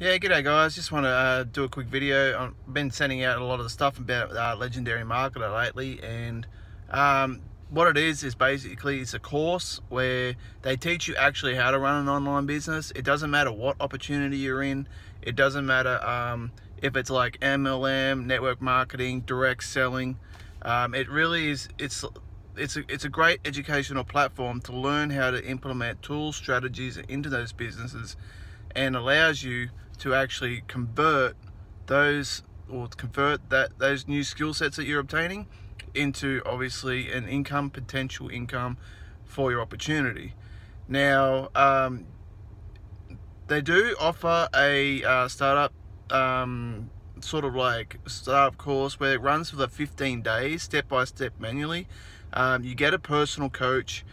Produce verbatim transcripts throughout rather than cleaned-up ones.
Yeah, g'day guys, just want to uh, do a quick video. I've been sending out a lot of the stuff about uh, Legendary Marketer lately, and um, what it is is basically it's a course where they teach you actually how to run an online business. It doesn't matter what opportunity you're in. It doesn't matter um, if it's like M L M, network marketing, direct selling. Um, it really is, it's, it's, a, it's a great educational platform to learn how to implement tools, strategies into those businesses, and allows you to actually convert those or convert that those new skill sets that you're obtaining into obviously an income, potential income for your opportunity. Now um, they do offer a uh, startup um, sort of like startup course where it runs for the fifteen days step by step manually. Um, you get a personal coach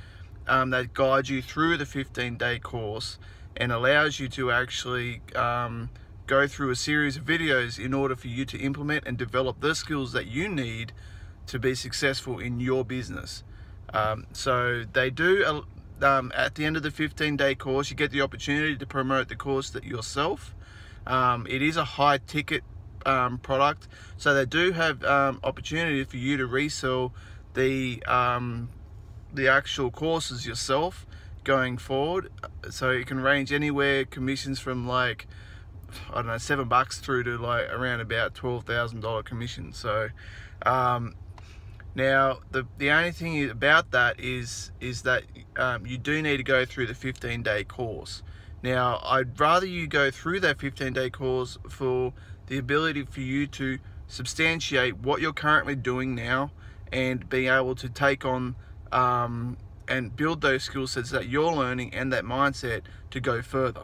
um, that guides you through the fifteen day course and allows you to actually um, go through a series of videos in order for you to implement and develop the skills that you need to be successful in your business. Um, so they do, um, at the end of the fifteen day course, you get the opportunity to promote the course that yourself. Um, it is a high ticket um, product. So they do have um, opportunity for you to resell the, um, the actual courses yourself going forward, so it can range anywhere commissions from like I don't know seven bucks through to like around about twelve thousand dollar commission. So um, now the the only thing about that is is that um, you do need to go through the fifteen day course. Now I'd rather you go through that fifteen day course for the ability for you to substantiate what you're currently doing now and being able to take on um, and build those skill sets that you're learning and that mindset to go further.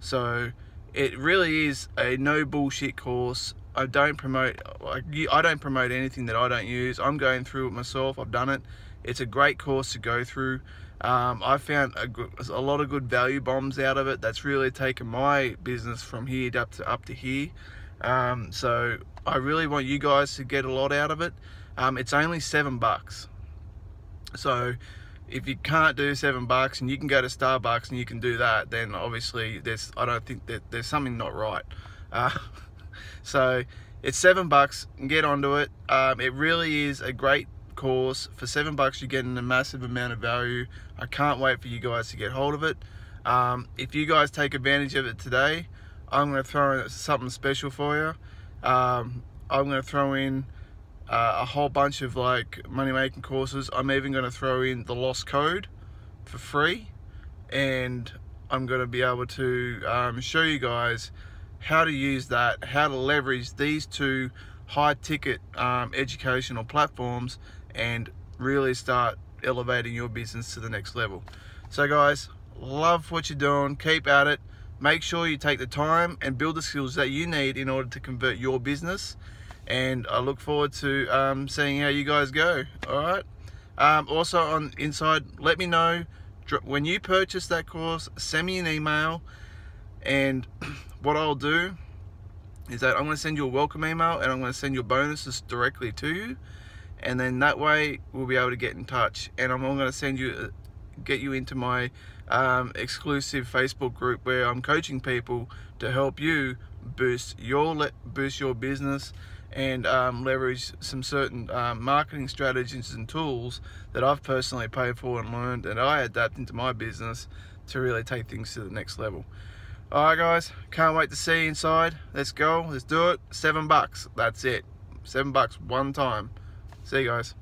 So it really is a no bullshit course. I don't promote I don't promote anything that I don't use. I'm going through it myself. I've done it. It's a great course to go through. Um, I found a, good, a lot of good value bombs out of it. That's really taken my business from here up to up to here. Um, so I really want you guys to get a lot out of it. Um, it's only seven bucks. So if you can't do seven bucks and you can go to Starbucks and you can do that, then obviously there's I don't think that there's something not right. Uh, so it's seven bucks. Get onto it. Um, it really is a great course. For seven bucks, you're getting a massive amount of value. I can't wait for you guys to get hold of it. Um, if you guys take advantage of it today, I'm going to throw in something special for you. Um, I'm going to throw in Uh, a whole bunch of like money making courses. I'm even going to throw in the lost code for free, and I'm going to be able to um, show you guys how to use that, how to leverage these two high ticket um, educational platforms and really start elevating your business to the next level. So guys, love what you're doing, keep at it. Make sure you take the time and build the skills that you need in order to convert your business, and I look forward to um, seeing how you guys go. All right. Um, also on inside, let me know when you purchase that course. Send me an email, and what I'll do is that I'm going to send you a welcome email, and I'm going to send your bonuses directly to you, and then that way we'll be able to get in touch. And I'm going to send you, get you into my um, exclusive Facebook group where I'm coaching people to help you boost your boost your business and um, leverage some certain um, marketing strategies and tools that I've personally paid for and learned, and I adapt into my business to really take things to the next level. All right guys, can't wait to see you inside. Let's go, let's do it. Seven bucks, that's it. Seven bucks one time. See you guys.